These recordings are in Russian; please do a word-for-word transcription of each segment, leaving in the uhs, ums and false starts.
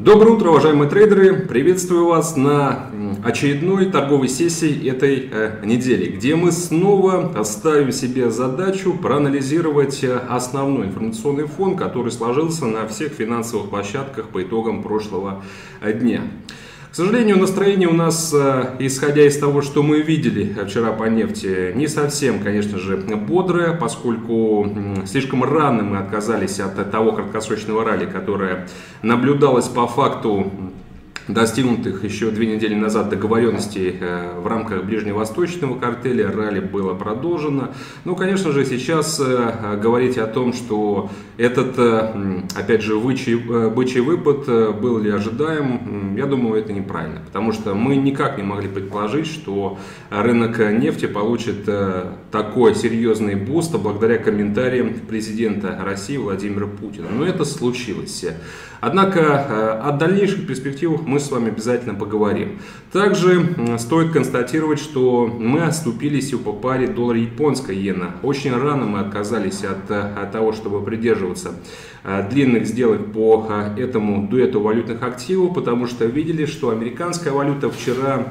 Доброе утро, уважаемые трейдеры! Приветствую вас на очередной торговой сессии этой недели, где мы снова ставим себе задачу проанализировать основной информационный фон, который сложился на всех финансовых площадках по итогам прошлого дня. К сожалению, настроение у нас, исходя из того, что мы видели вчера по нефти, не совсем, конечно же, бодрое, поскольку слишком рано мы отказались от того краткосрочного ралли, которое наблюдалось по факту достигнутых еще две недели назад договоренностей в рамках ближневосточного картеля. Ралли было продолжено. Но, конечно же, сейчас говорить о том, что этот, опять же, бычий, бычий выпад был ли ожидаем, я думаю, это неправильно. Потому что мы никак не могли предположить, что рынок нефти получит такой серьезный буст благодаря комментариям президента России Владимира Путина. Но это случилось. Однако о дальнейших перспективах мы с вами обязательно поговорим. Также стоит констатировать, что мы отступились по паре доллар-японская иена. Очень рано мы отказались от, от того, чтобы придерживаться длинных сделок по этому дуэту валютных активов, потому что видели, что американская валюта вчера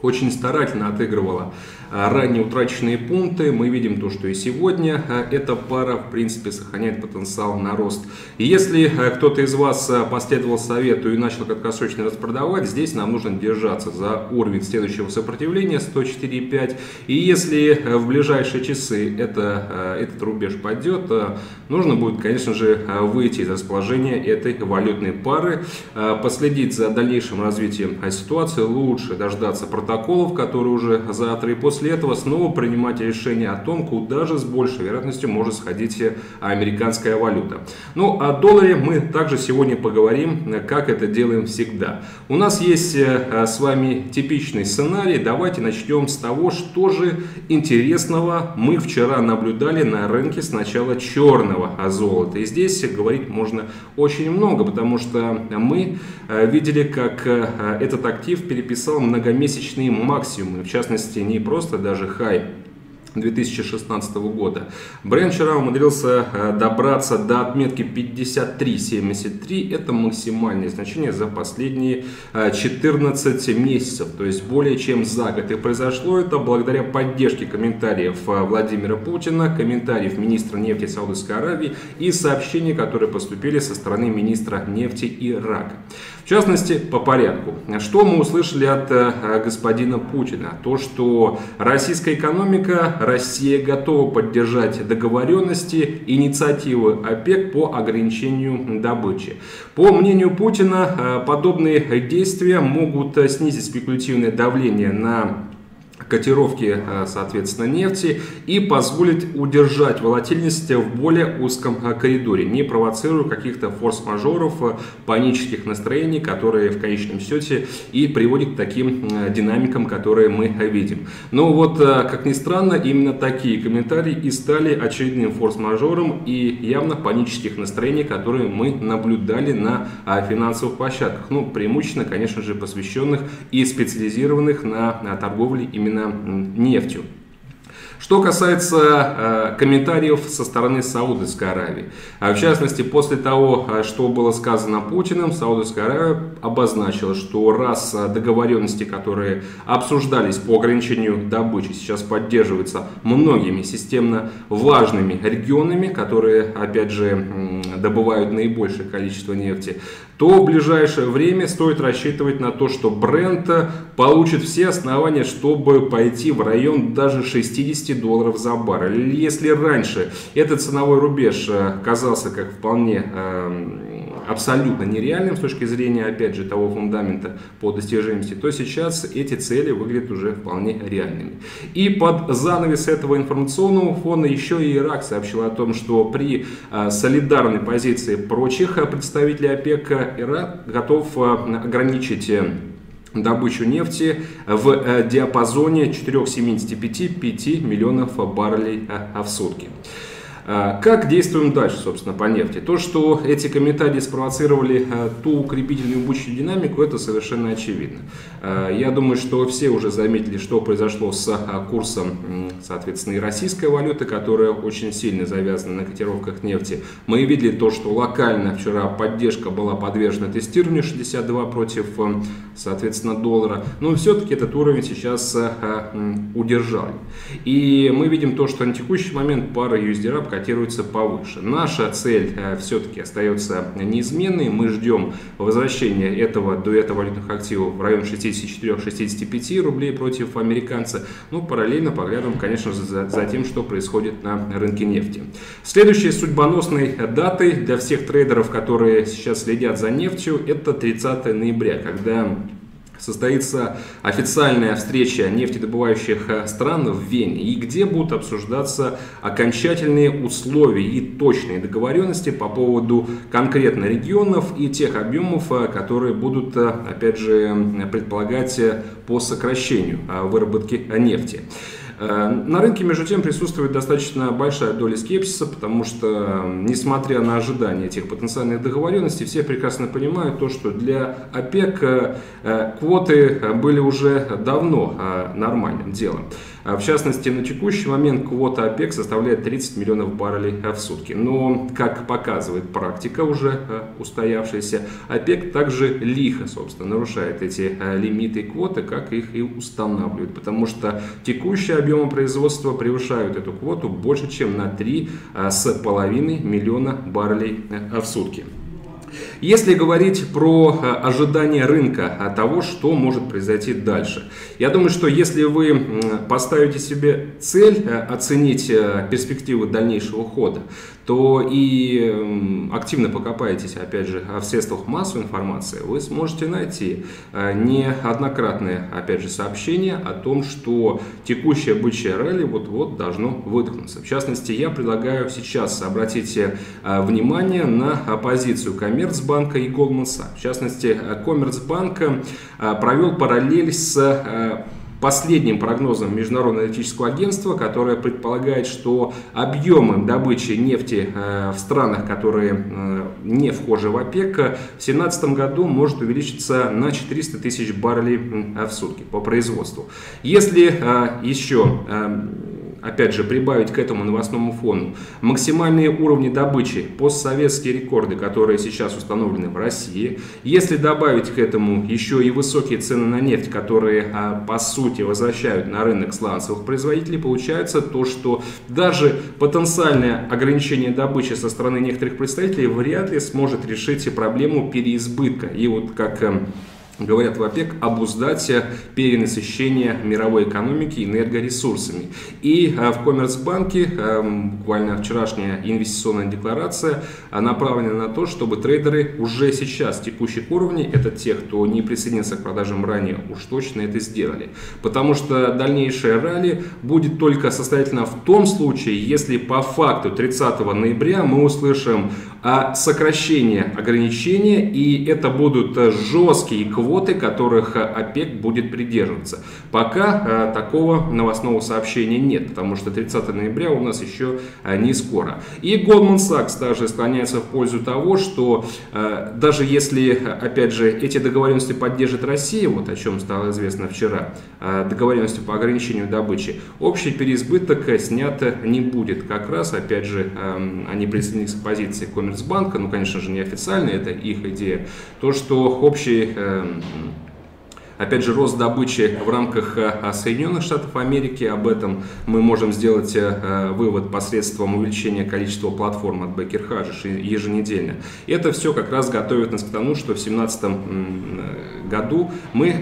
очень старательно отыгрывала ранее утраченные пункты. Мы видим то, что и сегодня эта пара, в принципе, сохраняет потенциал на рост. И если кто-то из вас последовал совету и начал краткосрочно распродавать, здесь нам нужно держаться за уровень следующего сопротивления сто четыре и пять. И если в ближайшие часы это, этот рубеж падет, нужно будет, конечно же, выйти из расположения этой валютной пары, последить за дальнейшим развитием ситуации, лучше дождаться протоколов, которые уже завтра, и после После этого снова принимать решение о том, куда же с большей вероятностью может сходить американская валюта. Ну, о долларе мы также сегодня поговорим, как это делаем всегда. У нас есть с вами типичный сценарий. Давайте начнем с того, что же интересного мы вчера наблюдали на рынке сначала черного золота. И здесь говорить можно очень много, потому что мы видели, как этот актив переписал многомесячные максимумы, в частности, не просто даже хай две тысячи шестнадцатого года. Бренд вчера умудрился добраться до отметки пятьдесят три семьдесят три. Это максимальное значение за последние четырнадцать месяцев, то есть более чем за год. И произошло это благодаря поддержке комментариев Владимира Путина, комментариев министра нефти Саудовской Аравии и сообщений, которые поступили со стороны министра нефти Ирака. В частности, по порядку. Что мы услышали от господина Путина? То, что российская экономика, Россия готова поддержать договоренности, инициативы ОПЕК по ограничению добычи. По мнению Путина, подобные действия могут снизить спекулятивное давление на котировки, соответственно, нефти и позволит удержать волатильность в более узком коридоре, не провоцируя каких-то форс-мажоров, панических настроений, которые в конечном счете и приводят к таким динамикам, которые мы видим. Но вот, как ни странно, именно такие комментарии и стали очередным форс-мажором и явно панических настроений, которые мы наблюдали на финансовых площадках, ну, преимущественно, конечно же, посвященных и специализированных на торговле именно нефтью. Что касается э, комментариев со стороны Саудовской Аравии. В частности, после того, что было сказано Путиным, Саудовская Аравия обозначила, что раз договоренности, которые обсуждались по ограничению добычи, сейчас поддерживаются многими системно важными регионами, которые, опять же, добывают наибольшее количество нефти, то в ближайшее время стоит рассчитывать на то, что бренд получит все основания, чтобы пойти в район даже шестидесяти долларов за баррель. Если раньше этот ценовой рубеж казался как вполне э, абсолютно нереальным с точки зрения, опять же, того фундамента по достижимости, то сейчас эти цели выглядят уже вполне реальными. И под занавес этого информационного фона еще и Ирак сообщил о том, что при э, солидарной позиции прочих представителей ОПЕК Ирак готов ограничить добычу нефти в диапазоне четырёх целых семидесяти пяти сотых миллионов баррелей в сутки. Как действуем дальше, собственно, по нефти? То, что эти комментарии спровоцировали ту укрепительную бычью динамику, это совершенно очевидно. Я думаю, что все уже заметили, что произошло с курсом, соответственно, и российской валюты, которая очень сильно завязана на котировках нефти. Мы видели то, что локально вчера поддержка была подвержена тестированию шестьдесят два против, соответственно, доллара. Но все-таки этот уровень сейчас удержали. И мы видим то, что на текущий момент пара ю эс ди раб котируется повыше. Наша цель все-таки остается неизменной. Мы ждем возвращения этого дуэта валютных активов в район шестидесяти четырёх — шестидесяти пяти рублей против американца. Ну, параллельно поглядываем, конечно же, за, за тем, что происходит на рынке нефти. Следующей судьбоносной датой для всех трейдеров, которые сейчас следят за нефтью, это тридцатое ноября, когда состоится официальная встреча нефтедобывающих стран в Вене, и где будут обсуждаться окончательные условия и точные договоренности по поводу конкретно регионов и тех объемов, которые будут, опять же, предполагать по сокращению выработки нефти. На рынке, между тем, присутствует достаточно большая доля скепсиса, потому что, несмотря на ожидания этих потенциальных договоренностей, все прекрасно понимают то, что для ОПЕК квоты были уже давно нормальным делом. В частности, на текущий момент квота ОПЕК составляет тридцать миллионов баррелей в сутки. Но, как показывает практика уже устоявшаяся, ОПЕК также лихо, собственно, нарушает эти лимиты и квоты, как их и устанавливают, потому что текущие объемы производства превышают эту квоту больше, чем на три с половиной миллиона баррелей в сутки. Если говорить про ожидание рынка, того, что может произойти дальше, я думаю, что если вы поставите себе цель оценить перспективы дальнейшего хода, то и активно покопаетесь, опять же, в средствах массовой информации, вы сможете найти неоднократные, опять же, сообщения о том, что текущее бычье ралли вот-вот должно выдохнуться. В частности, я предлагаю сейчас обратить внимание на позицию Коммерцбанка и Goldman Sachs. В частности, Коммерцбанк провел параллель с последним прогнозом Международного аналитического агентства, которое предполагает, что объемы добычи нефти в странах, которые не вхожи в ОПЕК, в две тысячи семнадцатом году может увеличиться на четыреста тысяч баррелей в сутки по производству. Если еще, опять же, прибавить к этому новостному фону максимальные уровни добычи, постсоветские рекорды, которые сейчас установлены в России, если добавить к этому еще и высокие цены на нефть, которые, по сути, возвращают на рынок сланцевых производителей, получается то, что даже потенциальное ограничение добычи со стороны некоторых представителей вряд ли сможет решить проблему переизбытка. И вот как говорят в ОПЕК, обуздать перенасыщение мировой экономики энергоресурсами. И в Коммерцбанке буквально вчерашняя инвестиционная декларация направлена на то, чтобы трейдеры уже сейчас текущих уровней, это те, кто не присоединился к продажам ранее, уж точно это сделали. Потому что дальнейшее ралли будет только состоятельно в том случае, если по факту тридцатого ноября мы услышим о сокращении ограничения, и это будут жесткие квоты, которых ОПЕК будет придерживаться. Пока такого новостного сообщения нет, потому что тридцатое ноября у нас еще не скоро. И Goldman Sachs также склоняется в пользу того, что даже если, опять же, эти договоренности поддержит Россия, вот о чем стало известно вчера, договоренности по ограничению добычи, общий переизбыток снят не будет. Как раз, опять же, они присоединились к позиции Коммерцбанка, Банка, ну, конечно же, не официально, это их идея, то, что общий, опять же, рост добычи в рамках Соединенных Штатов Америки, об этом мы можем сделать вывод посредством увеличения количества платформ от Беккер-Хаджиш еженедельно. Это все как раз готовит нас к тому, что в две тысячи семнадцатом году мы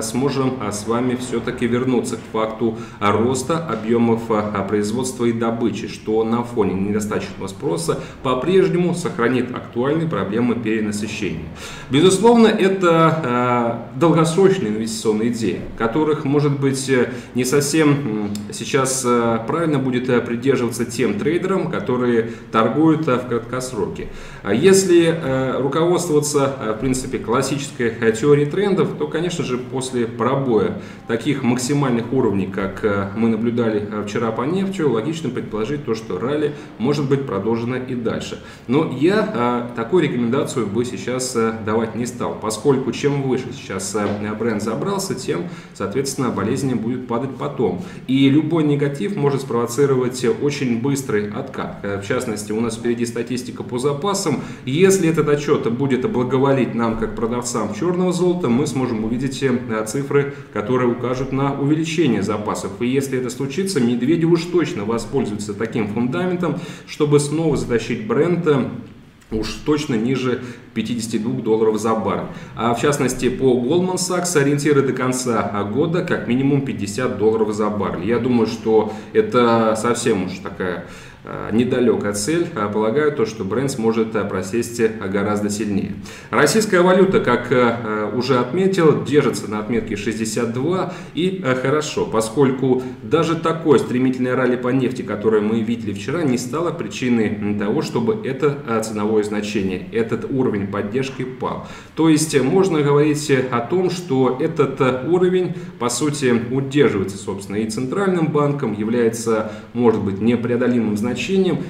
сможем с вами все-таки вернуться к факту роста объемов производства и добычи, что на фоне недостаточного спроса по-прежнему сохранит актуальные проблемы перенасыщения. Безусловно, это долгосрочный долгосрочные инвестиционные идеи, которых, может быть, не совсем сейчас правильно будет придерживаться тем трейдерам, которые торгуют в краткосроке. Если руководствоваться, в принципе, классической теорией трендов, то, конечно же, после пробоя таких максимальных уровней, как мы наблюдали вчера по нефти, логично предположить то, что ралли может быть продолжено и дальше. Но я такую рекомендацию бы сейчас давать не стал, поскольку чем выше сейчас бренд забрался, тем, соответственно, болезнь будет падать потом. И любой негатив может спровоцировать очень быстрый откат. В частности, у нас впереди статистика по запасам. Если этот отчет будет благоволить нам, как продавцам черного золота, мы сможем увидеть цифры, которые укажут на увеличение запасов. И если это случится, медведи уж точно воспользуются таким фундаментом, чтобы снова затащить бренд уж точно ниже пятидесяти двух долларов за баррель. А в частности, по Goldman Sachs ориентиры до конца года как минимум пятьдесят долларов за баррель. Я думаю, что это совсем уж такая недалекая цель, полагаю, то, что бренд сможет просесть гораздо сильнее. Российская валюта, как уже отметил, держится на отметке шестьдесят два, и хорошо, поскольку даже такое стремительное ралли по нефти, которое мы видели вчера, не стало причиной того, чтобы это ценовое значение, этот уровень поддержки пал. То есть можно говорить о том, что этот уровень, по сути, удерживается, собственно, и Центральным банком, является, может быть, непреодолимым значением.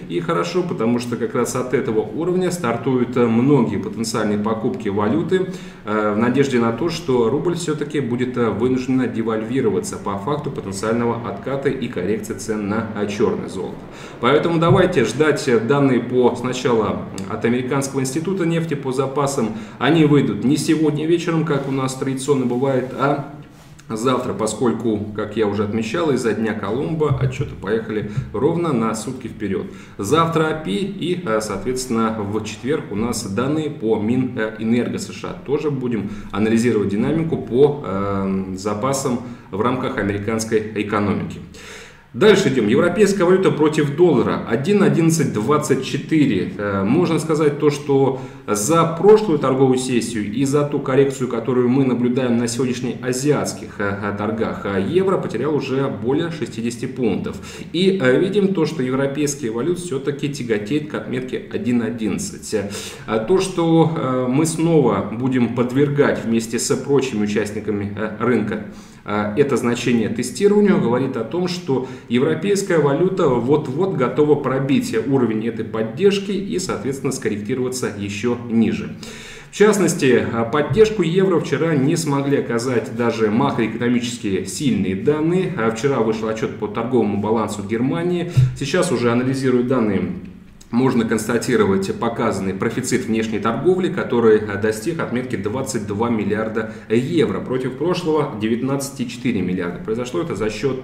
И хорошо, потому что как раз от этого уровня стартуют многие потенциальные покупки валюты в надежде на то, что рубль все-таки будет вынужден девальвироваться по факту потенциального отката и коррекции цен на черное золото. Поэтому давайте ждать данные по сначала от Американского института нефти по запасам. Они выйдут не сегодня вечером, как у нас традиционно бывает, а завтра, поскольку, как я уже отмечал, из-за дня Колумба отчеты поехали ровно на сутки вперед. Завтра эй пи ай и, соответственно, в четверг у нас данные по Минэнерго США. Тоже будем анализировать динамику по э, запасам в рамках американской экономики. Дальше идем. Европейская валюта против доллара один одиннадцать двадцать четыре. Можно сказать то, что за прошлую торговую сессию и за ту коррекцию, которую мы наблюдаем на сегодняшних азиатских торгах, евро потерял уже более шестидесяти пунктов. И видим то, что европейские валюты все-таки тяготеет к отметке один одиннадцать. То, что мы снова будем подвергать вместе с прочими участниками рынка это значение тестированию, говорит о том, что европейская валюта вот-вот готова пробить уровень этой поддержки и, соответственно, скорректироваться еще ниже. В частности, поддержку евро вчера не смогли оказать даже макроэкономически сильные данные. Вчера вышел отчет по торговому балансу Германии. Сейчас уже анализирую данные. Можно констатировать показанный профицит внешней торговли, который достиг отметки двадцать два миллиарда евро против прошлого девятнадцать целых четыре десятых миллиарда. Произошло это за счет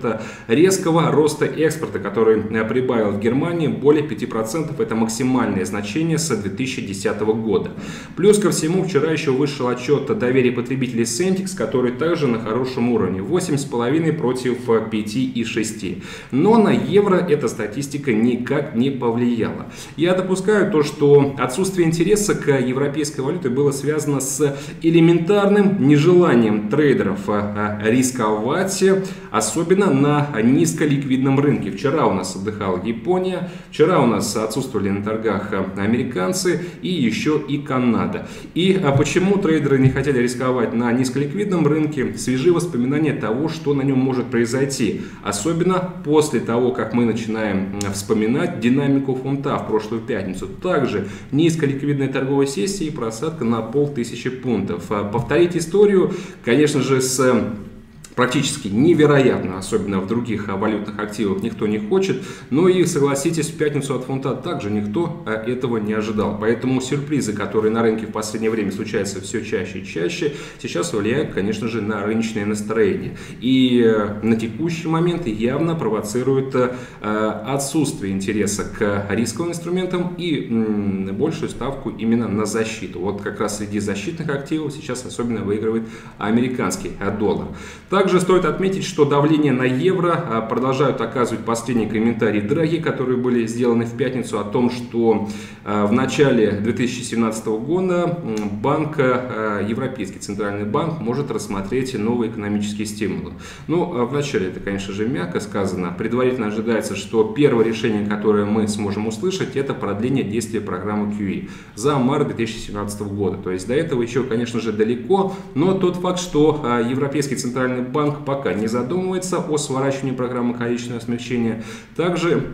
резкого роста экспорта, который прибавил в Германии более пяти процентов. Это максимальное значение с две тысячи десятого года. Плюс ко всему вчера еще вышел отчет о доверии потребителей Сентикс, который также на хорошем уровне восемь целых пять десятых против пяти целых шести десятых. Но на евро эта статистика никак не повлияла. Я допускаю то, что отсутствие интереса к европейской валюте было связано с элементарным нежеланием трейдеров рисковать, особенно на низколиквидном рынке. Вчера у нас отдыхала Япония, вчера у нас отсутствовали на торгах американцы и еще и Канада. И почему трейдеры не хотели рисковать на низколиквидном рынке? Свежие воспоминания того, что на нем может произойти, особенно после того, как мы начинаем вспоминать динамику фунта в прошлую пятницу. Также низколиквидная торговая сессия и просадка на полтысячи пунктов. Повторить историю, конечно же, с практически невероятно, особенно в других валютных активах, никто не хочет. Но и, согласитесь, в пятницу от фунта также никто этого не ожидал. Поэтому сюрпризы, которые на рынке в последнее время случаются все чаще и чаще, сейчас влияют, конечно же, на рыночное настроение. И на текущий момент явно провоцируют отсутствие интереса к рисковым инструментам и большую ставку именно на защиту. Вот как раз среди защитных активов сейчас особенно выигрывает американский доллар. Также Также стоит отметить, что давление на евро продолжают оказывать последние комментарии Драги, которые были сделаны в пятницу, о том, что в начале две тысячи семнадцатого года банк, Европейский Центральный Банк, может рассмотреть новые экономические стимулы. Ну, вначале это, конечно же, мягко сказано. Предварительно ожидается, что первое решение, которое мы сможем услышать, это продление действия программы кью и за март две тысячи семнадцатого года. То есть до этого еще, конечно же, далеко, но тот факт, что Европейский Центральный Банк пока не задумывается о сворачивании программы количественного смягчения, также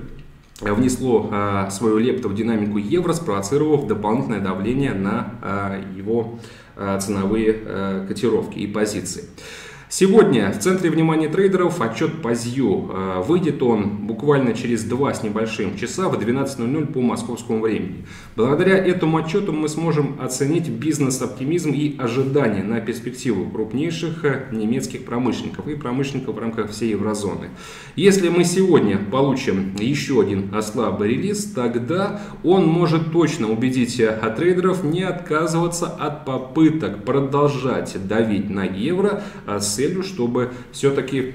внесло а, свою лепту в динамику евро, спровоцировав дополнительное давление на а, его а, ценовые а, котировки и позиции. Сегодня в центре внимания трейдеров отчет по ЗИУ. Выйдет он буквально через два с небольшим часа в двенадцать ноль ноль по московскому времени. Благодаря этому отчету мы сможем оценить бизнес-оптимизм и ожидания на перспективу крупнейших немецких промышленников и промышленников в рамках всей еврозоны. Если мы сегодня получим еще один слабый релиз, тогда он может точно убедить трейдеров не отказываться от попыток продолжать давить на евро с целью, чтобы все-таки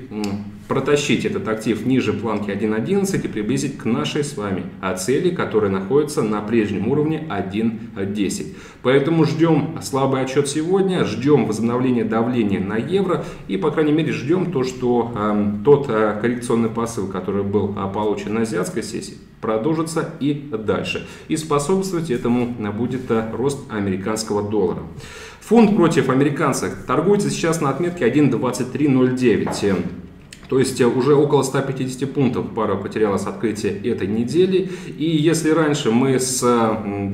протащить этот актив ниже планки один одиннадцать и приблизить к нашей с вами цели, которая находится на прежнем уровне один десять. Поэтому ждем слабый отчет сегодня, ждем возобновления давления на евро и, по крайней мере, ждем то, что э, тот э, коррекционный посыл, который был э, получен на азиатской сессии, продолжится и дальше. И способствовать этому будет э, рост американского доллара. Фунт против американцев торгуется сейчас на отметке один двадцать три ноль девять. То есть уже около ста пятидесяти пунктов пара потеряла с открытия этой недели. И если раньше мы с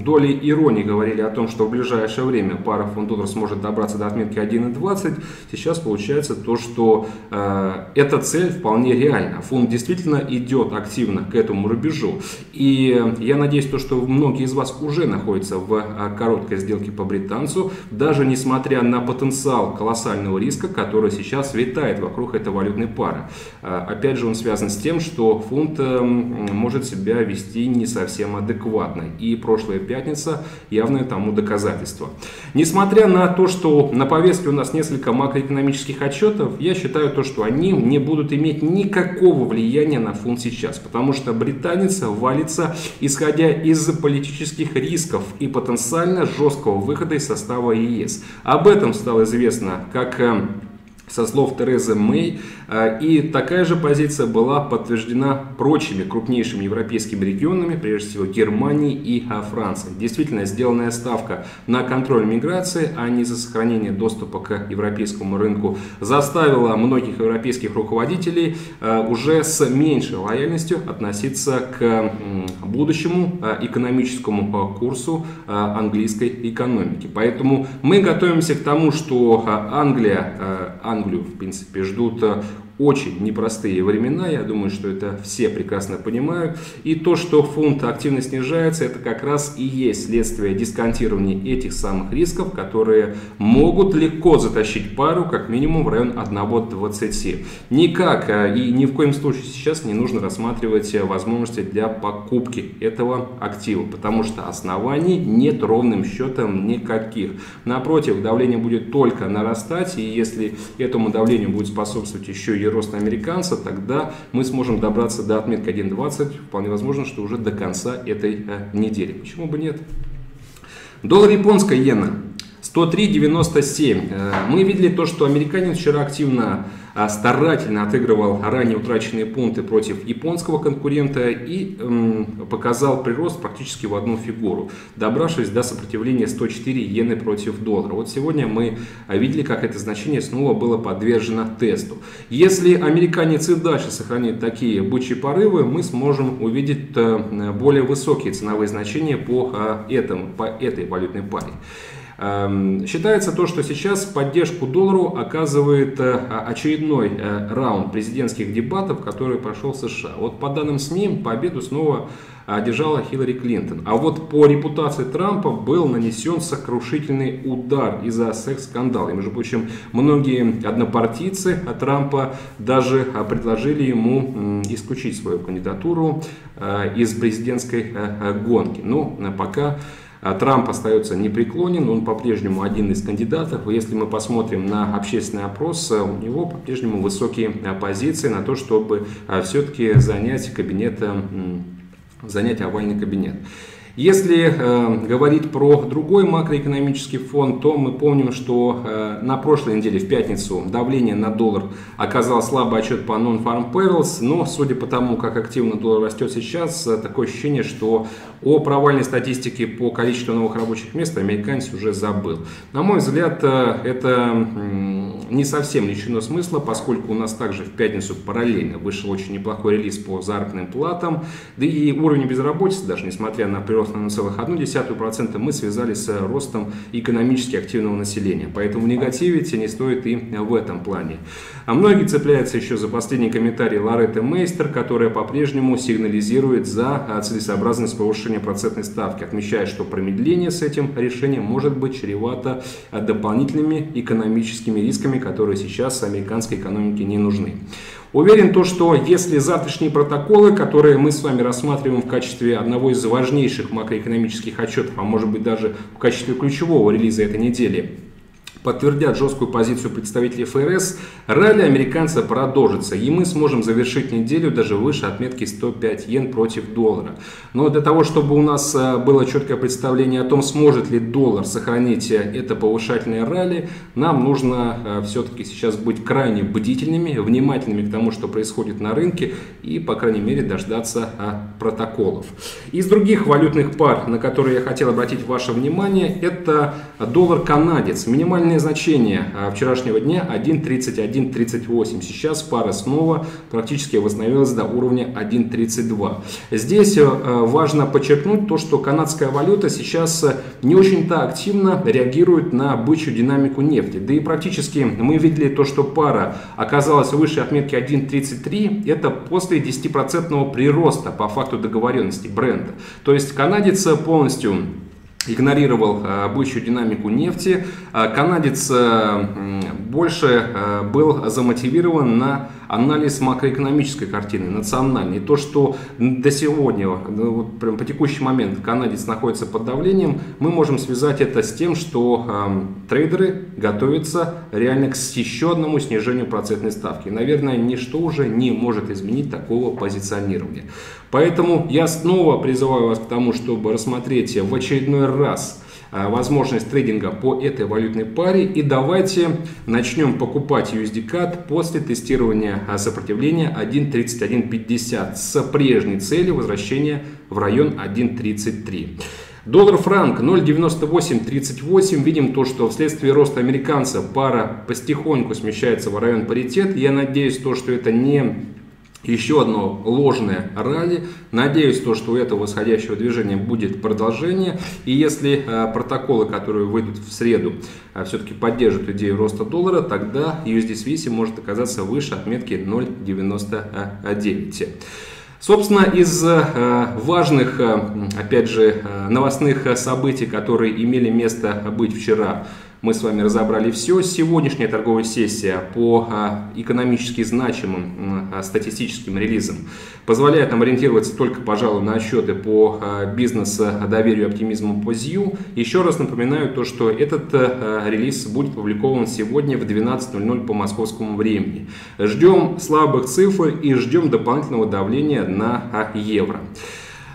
долей иронии говорили о том, что в ближайшее время пара фунт-доллар сможет добраться до отметки один двадцать, сейчас получается то, что э, эта цель вполне реальна. Фунт действительно идет активно к этому рубежу. И я надеюсь, то, что многие из вас уже находятся в короткой сделке по британцу, даже несмотря на потенциал колоссального риска, который сейчас витает вокруг этой валютной пары. Опять же, он связан с тем, что фунт может себя вести не совсем адекватно. И прошлая пятница явное тому доказательство. Несмотря на то, что на повестке у нас несколько макроэкономических отчетов, я считаю то, что они не будут иметь никакого влияния на фунт сейчас. Потому что британец валится, исходя из политических рисков и потенциально жесткого выхода из состава ЕС. Об этом стало известно как... со слов Терезы Мэй, и такая же позиция была подтверждена прочими крупнейшими европейскими регионами, прежде всего Германией и Францией. Действительно, сделанная ставка на контроль миграции, а не за сохранение доступа к европейскому рынку, заставила многих европейских руководителей уже с меньшей лояльностью относиться к будущему экономическому курсу английской экономики. Поэтому мы готовимся к тому, что Англия... Англию, в принципе, ждут очень непростые времена, я думаю, что это все прекрасно понимают. И то, что фунт активно снижается, это как раз и есть следствие дисконтирования этих самых рисков, которые могут легко затащить пару как минимум в район один двадцать. Никак и ни в коем случае сейчас не нужно рассматривать возможности для покупки этого актива, потому что оснований нет ровным счетом никаких. Напротив, давление будет только нарастать, и если этому давлению будет способствовать еще и рост американца, тогда мы сможем добраться до отметки один двадцать, вполне возможно, что уже до конца этой э, недели. Почему бы нет? Доллар, японская иена сто три девяносто семь. Мы видели то, что американец вчера активно, старательно отыгрывал ранее утраченные пункты против японского конкурента и эм, показал прирост практически в одну фигуру, добравшись до сопротивления сто четыре иены против доллара. Вот сегодня мы видели, как это значение снова было подвержено тесту. Если американец и дальше сохранит такие бычьи порывы, мы сможем увидеть более высокие ценовые значения по, этому, по этой валютной паре. Считается то, что сейчас поддержку доллару оказывает очередной раунд президентских дебатов, который прошел в США. Вот по данным СМИ, победу снова одержала Хилари Клинтон. А вот по репутации Трампа был нанесен сокрушительный удар из-за секс-скандала. И, между прочим, многие однопартийцы Трампа даже предложили ему исключить свою кандидатуру из президентской гонки. Но пока Трамп остается непреклонен, он по-прежнему один из кандидатов. Если мы посмотрим на общественный опрос, у него по-прежнему высокие позиции на то, чтобы все-таки занять кабинет, занять овальный кабинет. Если э, говорить про другой макроэкономический фон, то мы помним, что э, на прошлой неделе, в пятницу, давление на доллар оказал слабый отчет по Non-Farm Payrolls, но судя по тому, как активно доллар растет сейчас, э, такое ощущение, что о провальной статистике по количеству новых рабочих мест американец уже забыл. На мой взгляд, э, это э, не совсем лишено смысла, поскольку у нас также в пятницу параллельно вышел очень неплохой релиз по заработным платам, да и уровень безработицы, даже несмотря на прирост на ноль целых одну десятую процента, мы связали с ростом экономически активного населения. Поэтому негативить не стоит и в этом плане. А многие цепляются еще за последний комментарий Лоретты Мейстер, которая по-прежнему сигнализирует за целесообразность повышения процентной ставки, отмечая, что промедление с этим решением может быть чревато дополнительными экономическими рисками, которые сейчас американской экономике не нужны. Уверен, то, что если завтрашние протоколы, которые мы с вами рассматриваем в качестве одного из важнейших макроэкономических отчетов, а может быть даже в качестве ключевого релиза этой недели, подтвердят жесткую позицию представителей ФРС, ралли американца продолжится, и мы сможем завершить неделю даже выше отметки сто пять йен против доллара. Но для того, чтобы у нас было четкое представление о том, сможет ли доллар сохранить это повышательное ралли, нам нужно все-таки сейчас быть крайне бдительными, внимательными к тому, что происходит на рынке, и, по крайней мере, дождаться протоколов. Из других валютных пар, на которые я хотел обратить ваше внимание, это доллар-канадец. Минимальный значение вчерашнего дня один тридцать один тридцать восемь. Сейчас пара снова практически восстановилась до уровня один тридцать два. Здесь важно подчеркнуть то, что канадская валюта сейчас не очень-то активно реагирует на бычью динамику нефти. Да и практически мы видели то, что пара оказалась выше отметки один тридцать три. Это после десятипроцентного прироста по факту договоренности бренда. То есть канадец полностью игнорировал бычью динамику нефти. Канадец больше был замотивирован на анализ макроэкономической картины, национальной. То, что до сегодня, вот прям по текущий момент, канадец находится под давлением, мы можем связать это с тем, что э, трейдеры готовятся реально к еще одному снижению процентной ставки. Наверное, ничто уже не может изменить такого позиционирования. Поэтому я снова призываю вас к тому, чтобы рассмотреть в очередной раз возможность трейдинга по этой валютной паре. И давайте начнем покупать ю эс ди кэд после тестирования сопротивления один тридцать один пятьдесят с прежней целью возвращения в район один тридцать три. Доллар-франк ноль девяносто восемь тридцать восемь. Видим то, что вследствие роста американца пара потихоньку смещается в район паритет. Я надеюсь, то, что это не еще одно ложное ралли. Надеюсь, то, что у этого восходящего движения будет продолжение. И если э, протоколы, которые выйдут в среду, э, все-таки поддержат идею роста доллара, тогда ю эс ди свис может оказаться выше отметки ноль девяносто девять. Собственно, из важных, опять же, новостных событий, которые имели место быть вчера, мы с вами разобрали все. Сегодняшняя торговая сессия по экономически значимым статистическим релизам позволяет нам ориентироваться только, пожалуй, на отчеты по бизнесу, доверию и оптимизму по ЗИУ. Еще раз напоминаю то, что этот релиз будет опубликован сегодня в двенадцать ноль ноль по московскому времени. Ждем слабых цифр и ждем дополнительного давления на евро.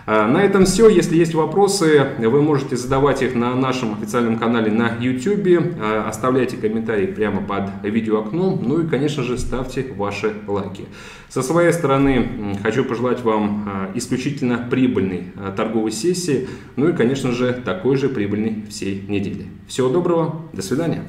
На этом все. Если есть вопросы, вы можете задавать их на нашем официальном канале на ютубе. Оставляйте комментарии прямо под видеоокном. Ну и, конечно же, ставьте ваши лайки. Со своей стороны, хочу пожелать вам исключительно прибыльной торговой сессии. Ну и, конечно же, такой же прибыльной всей недели. Всего доброго. До свидания.